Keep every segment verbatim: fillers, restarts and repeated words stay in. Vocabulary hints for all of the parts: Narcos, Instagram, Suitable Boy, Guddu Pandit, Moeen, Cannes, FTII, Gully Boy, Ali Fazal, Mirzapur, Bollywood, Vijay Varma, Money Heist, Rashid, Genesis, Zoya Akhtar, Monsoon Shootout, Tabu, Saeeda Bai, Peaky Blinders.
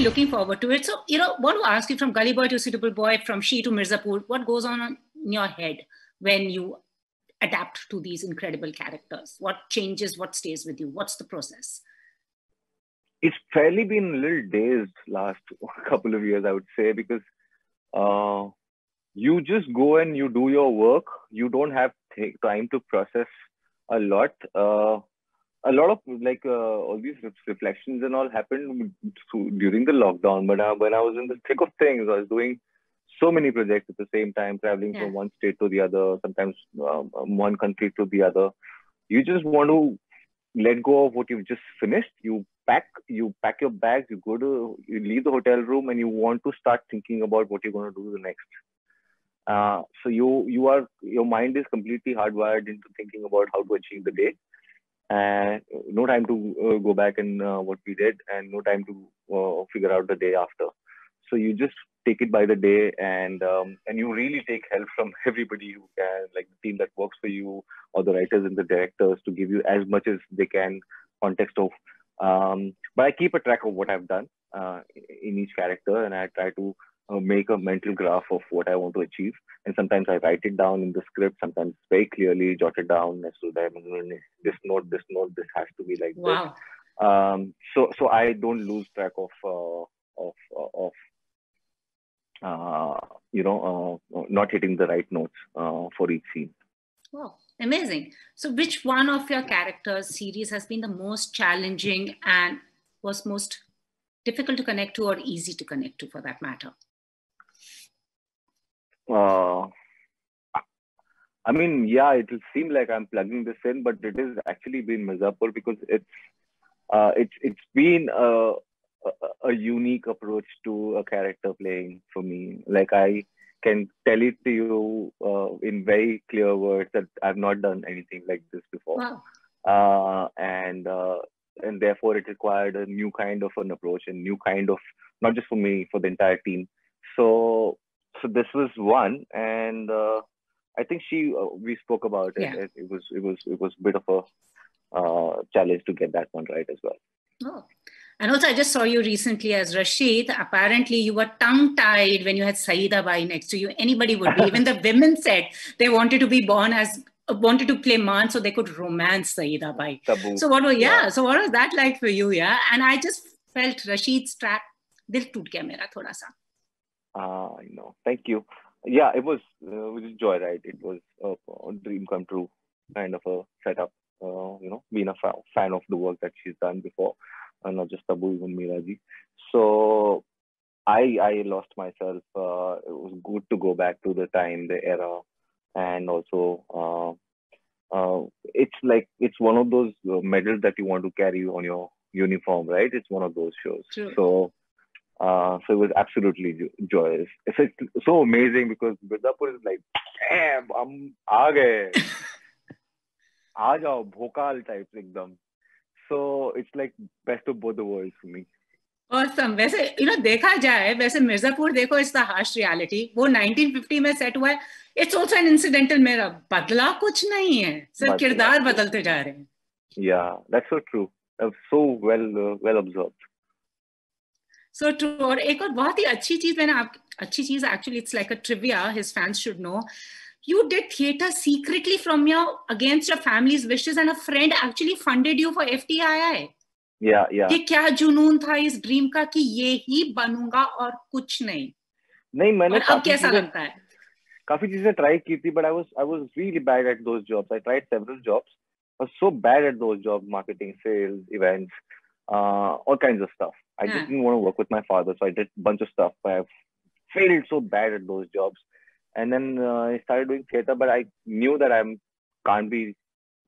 really looking forward to it. So, you know, want to ask you, from Gully Boy to Suitable Boy, from She to Mirzapur, what goes on in your head when you adapt to these incredible characters? What changes, what stays with you? What's the process? It's fairly been a little dazed last couple of years, I would say, because uh, you just go and you do your work. You don't have time to process a lot. Uh, a lot of like uh, all these reflections and all happened through, during the lockdown. But uh, when I was in the thick of things, I was doing so many projects at the same time, traveling yeah. from one state to the other, sometimes um, one country to the other. You just want to let go of what you've just finished. You pack, you pack your bags, you go to, you leave the hotel room, and you want to start thinking about what you're going to do the next. Uh, so you, you are, your mind is completely hardwired into thinking about how to achieve the day. And uh, no time to uh, go back and uh, what we did, and no time to uh, figure out the day after. So you just take it by the day, and um, and you really take help from everybody who can, like the team that works for you or the writers and the directors, to give you as much as they can context of. Um, but I keep a track of what I've done uh, in each character, and I try to uh, make a mental graph of what I want to achieve. And sometimes I write it down in the script, sometimes very clearly jotted down as to that this note, this note, this has to be like wow. this. Um, so so I don't lose track of uh, of of. Uh, you know, uh, not hitting the right notes uh, for each scene. Wow, amazing. So which one of your characters' series has been the most challenging and was most difficult to connect to, or easy to connect to for that matter? Uh, I mean, yeah, it will seem like I'm plugging this in, but it has actually been Mirzapur, because it's, uh, it's, it's been... Uh, A, a unique approach to a character playing for me. Like, I can tell it to you uh, in very clear words that I've not done anything like this before. Wow. Uh, and uh, and therefore it required a new kind of an approach, and new kind of, not just for me, for the entire team. So so this was one, and uh, I think she uh, we spoke about it. Yeah. It, it was it was it was a bit of a uh, challenge to get that one right as well. Oh. And also, I just saw you recently as Rashid. Apparently, you were tongue-tied when you had Saeeda Bai next to you. Anybody would be. Even the women said they wanted to be born as, wanted to play man so they could romance Saeeda Bai. Tabu. So what was, yeah, yeah. So what was that like for you, yeah? And I just felt Rashid's track, dil toot gaya mera thoda sa. Ah, I know. Thank you. Yeah, it was, uh, it was a joy, right? It was a, a dream come true kind of a setup. Uh, you know, being a fa fan of the work that she's done before. Uh, not just Tabu, even Miraji. So I I lost myself. Uh, it was good to go back to the time, the era, and also uh, uh, it's like it's one of those medals that you want to carry on your uniform, right? It's one of those shows. Sure. So uh, so it was absolutely jo joyous. It's, it's so amazing because Mirzapur is like, damn, I'm aa gaye, aa jao, bhokal type ekdam. So it's like best of both the worlds for me. Awesome. वैसे you know देखा जाए वैसे मिर्जापुर देखो, it's the harsh reality. वो nineteen fifty में set हुआ है. It's also an incidental मेरा बदला कुछ नहीं है. सिर्फ किरदार बदलते जा रहे हैं. Yeah, that's so true. That's so well uh, well observed. So true. और एक और बहुत ही अच्छी चीज मैंने आप अच्छी चीज actually it's like a trivia. His fans should know. You did theatre secretly from your, against your family's wishes, and a friend actually funded you for F T I I. Yeah, yeah. ये क्या जुनून था इस dream का कि ये ही बनूंगा और कुछ नहीं. नहीं मैंने और अब कैसा लगता है? काफी चीजें try की थी, but I was I was really bad at those jobs. I tried several jobs. I was so bad at those jobs, marketing, sales, events, uh, all kinds of stuff. I yeah. just didn't want to work with my father, so I did a bunch of stuff. I failed so bad at those jobs. And then uh, I started doing theatre, but I knew that I can't be,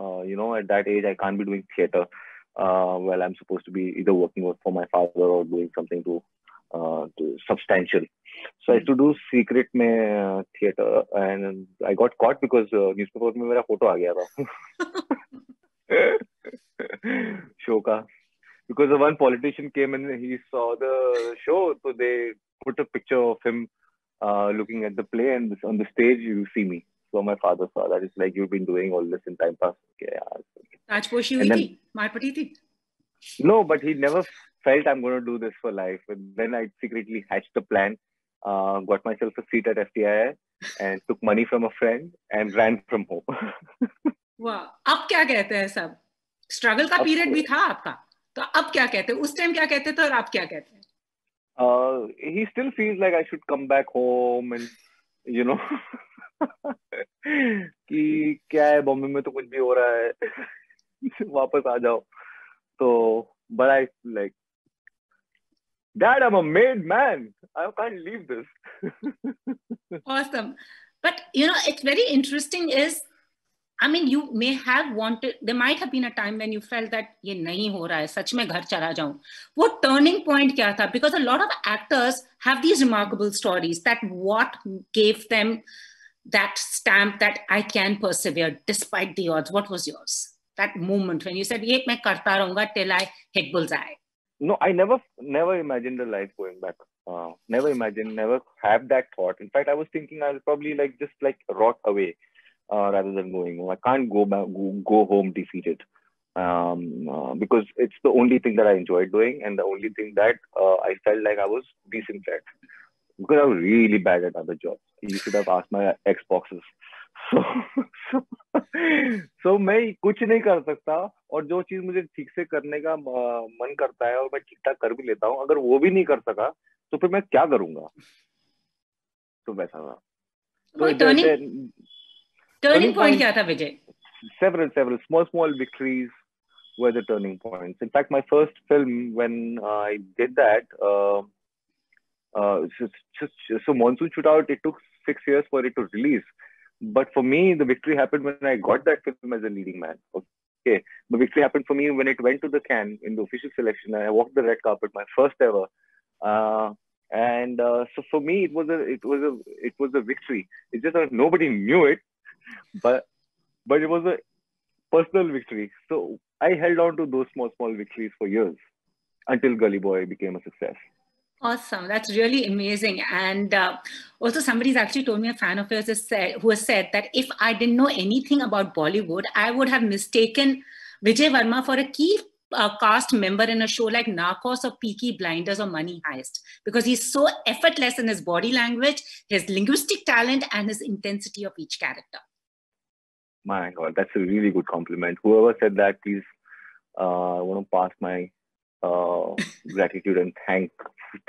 uh, you know, at that age, I can't be doing theatre. Uh, well, I'm supposed to be either working for my father or doing something to, uh, to substantial. So I used to do secret mein, uh, theatre, and I got caught because uh, newspaper mein mera photo aa gaya tha. Show ka. Because the one politician came and he saw the show, so they put a picture of him Uh, looking at the play, and this, on the stage you see me. So my father saw that. It's like, you've been doing all this in time past. Okay, yeah. Then, no, but he never felt I'm going to do this for life. And then I secretly hatched the plan, uh, got myself a seat at F T I I, and took money from a friend and ran from home. Wow! अब क्या कहते हैं सब? Struggle का period भी था आपका, तो अब क्या कहते हैं? उस time क्या कहते थे और आप क्या कहते हैं? Uh, he still feels like I should come back home and you know कि क्या है बॉम्बे में तो कुछ भी हो रहा है वापस आ जाओ तो but I like Dad I'm a made man I can't leave this Awesome but you know it's very interesting is I mean you may have wanted there might have been a time when you felt that ये नहीं हो रहा है सच में घर चला जाऊं वो turning point क्या था because a lot of actors have these remarkable stories that what gave them that stamp that I can persevere despite the odds what was yours that moment when you said ye main karta rahunga till I hit bullseye no I never never imagined a life going back uh, never imagined never have that thought in fact I was thinking I'll probably like just like rot away uh, rather than going home I can't go back go, go home defeated um uh, because it's the only thing that I enjoyed doing and the only thing that uh, I felt like I was decent at because I was really bad at other jobs you should have asked my ex bosses so so, so मैं कुछ नहीं कर सकता और जो चीज मुझे ठीक से करने का मन करता है और मैं ठीक ठाक कर भी लेता हूँ अगर वो भी नहीं कर सका तो फिर मैं क्या करूंगा तो वैसा था तो टर्निंग टर्निंग पॉइंट क्या था विजय several several small small victories were the turning points in fact my first film when I did that uh, uh so, so, so Monsoon Shootout it took six years for it to release but for me the victory happened when I got that film as a leading man okay the victory happened for me when it went to the Cannes in the official selection and I walked the red carpet my first ever uh and uh, so for me it was a it was a it was a victory it's just that nobody knew it but but it was a personal victory so I held on to those small small victories for years until Gully Boy became a success Awesome. That's really amazing. And uh, also somebody's actually told me a fan of yours is said, who has said that if I didn't know anything about Bollywood, I would have mistaken Vijay Varma for a key uh, cast member in a show like Narcos or Peaky Blinders or Money Heist because he's so effortless in his body language, his linguistic talent and his intensity of each character. My God, that's a really good compliment. Whoever said that, please uh, I want to pass my uh, gratitude and thank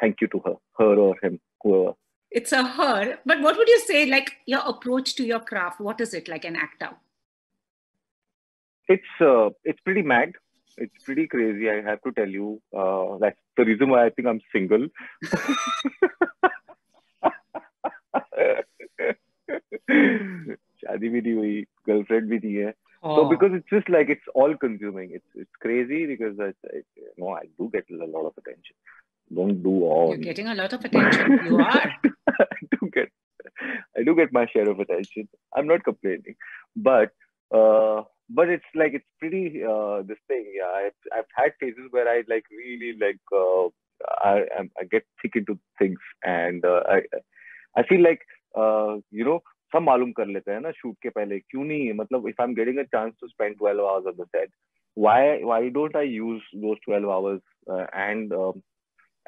thank you to her her or him whoever it's a her but what would you say like your approach to your craft what is it like an actor it's uh, it's pretty mad it's pretty crazy I have to tell you uh, that's the reason why I think I'm single शादी भी नहीं हुई girlfriend भी नहीं है Oh. So because it's just like it's all consuming it's it's crazy because I, I no I do get a lot of attention don't do all you're getting a lot of attention you are I do get I do get my share of attention I'm not complaining but uh, but it's like it's pretty uh, this thing yeah I've, I've had phases where I like really like uh, I I get thick into things and uh, I I feel like uh, you know सब मालूम कर लेते हैं ना shoot के पहले क्यों नहीं मतलब if I'm getting a chance to spend twelve hours on the set why why don't I use those twelve hours uh, and uh,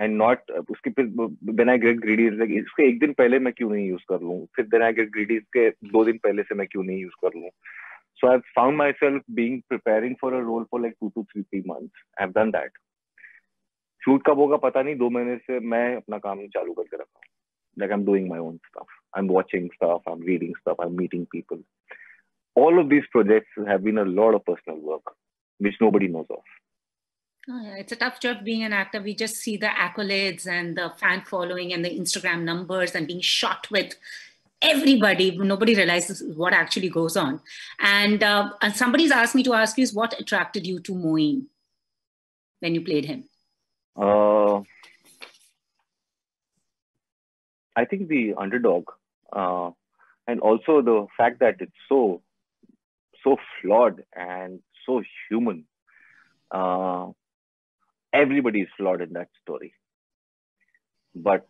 and not uh, उसके फिर then I get greedy like इसके एक दिन पहले मैं क्यों नहीं use कर लूँ फिर then I get greedy इसके दो दिन पहले से मैं क्यों नहीं use कर लूँ so I've found myself being preparing for a role for like two to three three months I've done that shoot कब होगा पता नहीं दो महीने से मैं अपना काम चालू करके रखा हूँ like I'm doing my own stuff I'm watching stuff I'm reading stuff I'm meeting people all of these projects have been a lot of personal work which nobody knows of oh, yeah. It's a tough job being an actor we just see the accolades and the fan following and the Instagram numbers and being shot with everybody nobody realizes what actually goes on and, uh, and somebody's asked me to ask you is what attracted you to Moeen when you played him uh I think the underdog uh, and also the fact that it's so so flawed and so human uh, everybody is flawed in that story but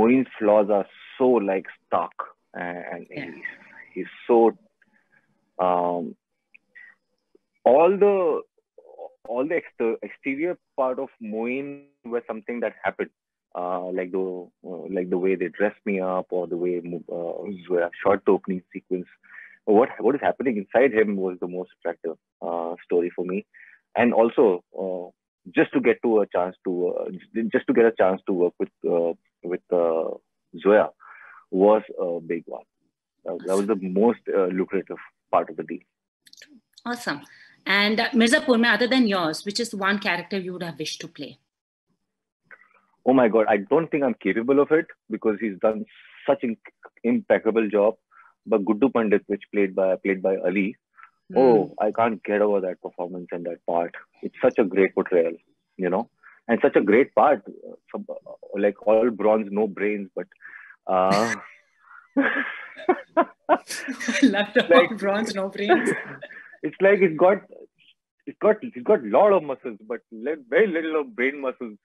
Moeen's flaws are so like stark and yeah. he's, he's so um all the all the exter exterior part of Moeen was something that happened. Uh, like the uh, like the way they dressed me up, or the way uh, Zoya shot the opening sequence. What what is happening inside him was the most attractive uh, story for me, and also uh, just to get to a chance to uh, just to get a chance to work with uh, with uh, Zoya was a big one. That, awesome. That was the most uh, lucrative part of the deal. Awesome. And uh, Mirzapur, other than yours, which is one character you would have wished to play? Oh my God, I don't think I'm capable of it because he's done such an impeccable job. But Guddu Pandit, which played by played by Ali, mm. oh, I can't get over that performance and that part. It's such a great portrayal, you know, and such a great part. From, like all bronze, no brains, but uh, left like, bronze, no brains. It's like it's got it's got it's got lot of muscles, but very little of brain muscles.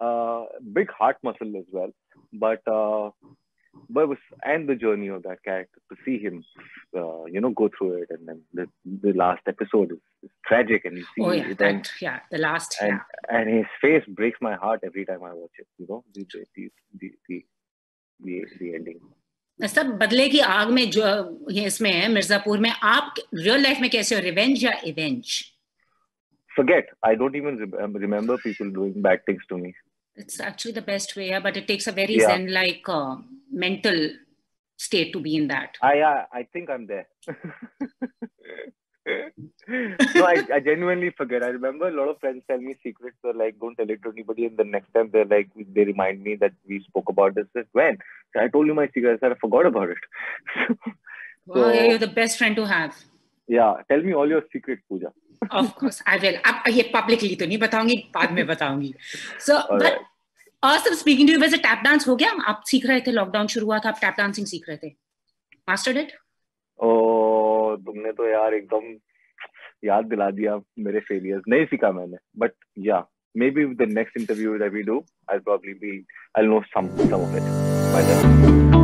Uh, big heart muscle as well, but uh, but it was, and the journey of that character, to see him, uh, you know, go through it, and then the, the last episode is, is tragic, and you see, oh yeah, it that, and, yeah, the last, and, yeah. and his face breaks my heart every time I watch it. You know, the the the the, the, the ending. सब बदले की आग में जो इसमें है मिर्जापुर में, आप real life में कैसे हो, revenge या revenge? Forget. I don't even remember people doing bad things to me. It's actually the best way, yeah, but it takes a very yeah. zen-like uh, mental state to be in that. I uh, I think I'm there. No, I, I genuinely forget. I remember a lot of friends tell me secrets. They're like, don't tell it to anybody. And the next time they're like, they remind me that we spoke about this. This when? So I told you my secret. I said, I forgot about it. So, well, yeah, you're the best friend to have. Yeah, tell me all your secrets, Pooja. Of course, I will. अब ये publicly तो नहीं बताऊंगी, बाद में बताऊंगी. So, but awesome speaking to you. वैसे tap dance हो गया? आप सीख रहे थे, lockdown शुरू हुआ था, आप tap dancing सीख रहे थे. Mastered it? Oh, तुमने तो यार एकदम याद दिला दिया मेरे failures. नहीं सीखा मैंने. But yeah, maybe with the next interview that we do, I'll probably be, I'll know some some of it by then.